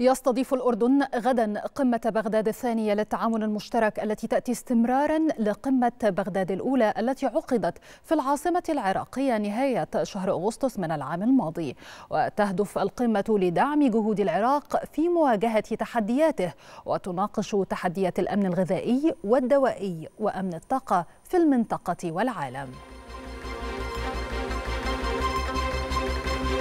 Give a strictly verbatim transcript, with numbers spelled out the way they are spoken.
يستضيف الأردن غدا قمة بغداد الثانية للتعاون المشترك التي تأتي استمرارا لقمة بغداد الأولى التي عقدت في العاصمة العراقية نهاية شهر أغسطس من العام الماضي. وتهدف القمة لدعم جهود العراق في مواجهة تحدياته، وتناقش تحديات الأمن الغذائي والدوائي وأمن الطاقة في المنطقة والعالم.